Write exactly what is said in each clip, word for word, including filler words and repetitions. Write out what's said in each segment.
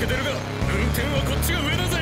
けてるが、運転はこっちが上だぜ。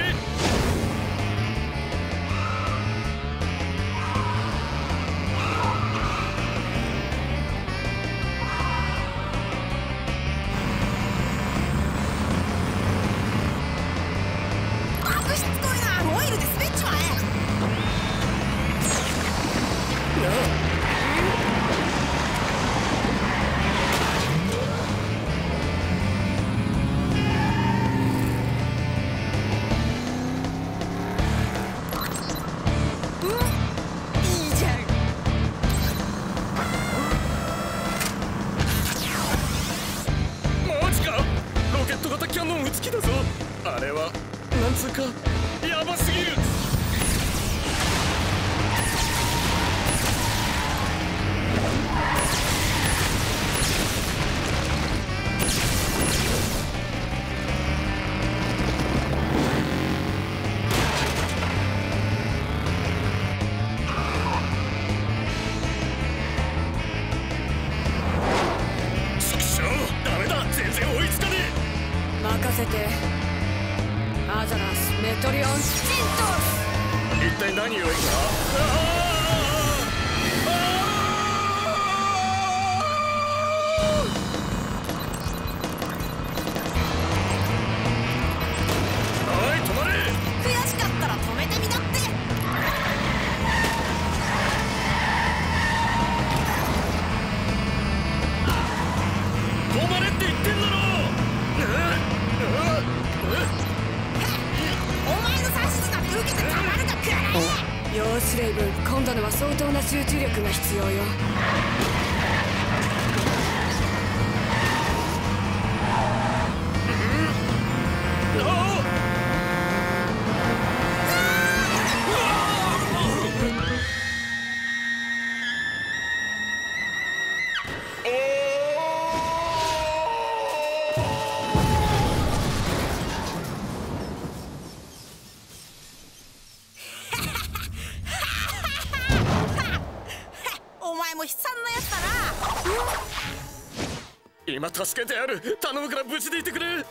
今助けてやる。頼むから無事でいてくれ。こ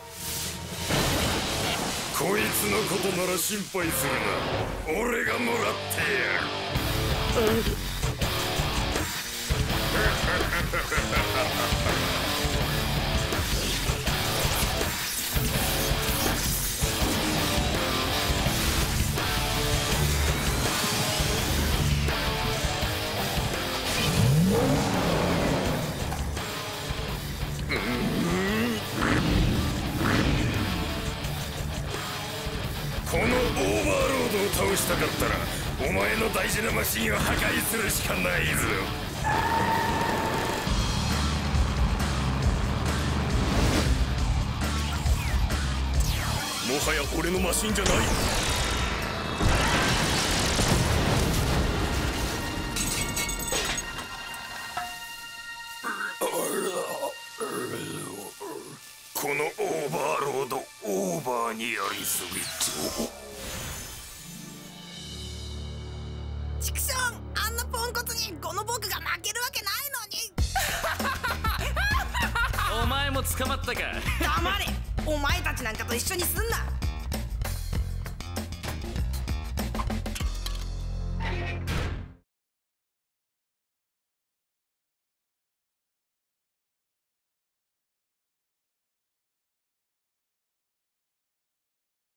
いつのことなら心配するな。俺がもらってやる。倒したかったらお前の大事なマシンを破壊するしかないぞ。もはや俺のマシンじゃない。このオーバーロード、オーバーにやりすぎと。捕まったか。黙れ。お前たちなんかと一緒にすんな。